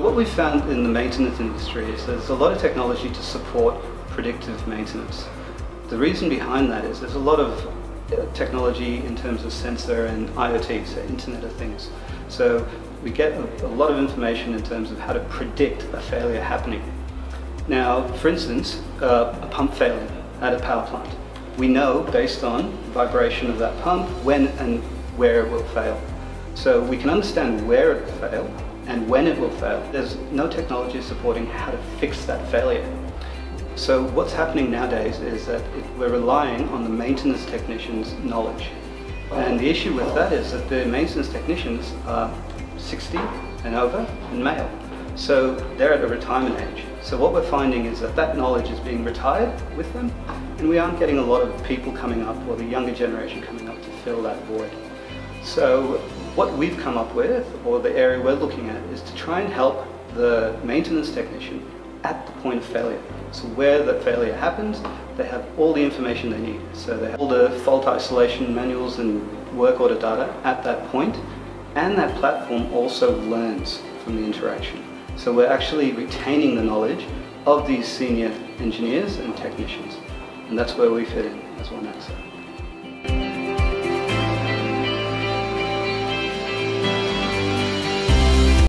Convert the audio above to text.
What we've found in the maintenance industry is there's a lot of technology to support predictive maintenance. The reason behind that is there's a lot of technology in terms of sensor and IoT, so Internet of Things. So we get a lot of information in terms of how to predict a failure happening. Now, for instance, a pump failing at a power plant. We know, based on vibration of that pump, when and where it will fail. So we can understand where it will fail and when it will fail. There's no technology supporting how to fix that failure. So what's happening nowadays is that we're relying on the maintenance technician's knowledge. And the issue with that is that the maintenance technicians are 60 and over and male. So they're at a retirement age. So what we're finding is that that knowledge is being retired with them, and we aren't getting a lot of people coming up, or the younger generation coming up, to fill that void. So what we've come up with, or the area we're looking at, is to try and help the maintenance technician at the point of failure. So where the failure happens, they have all the information they need. So they have all the fault isolation manuals and work order data at that point, and that platform also learns from the interaction. So we're actually retaining the knowledge of these senior engineers and technicians, and that's where we fit in as one asset.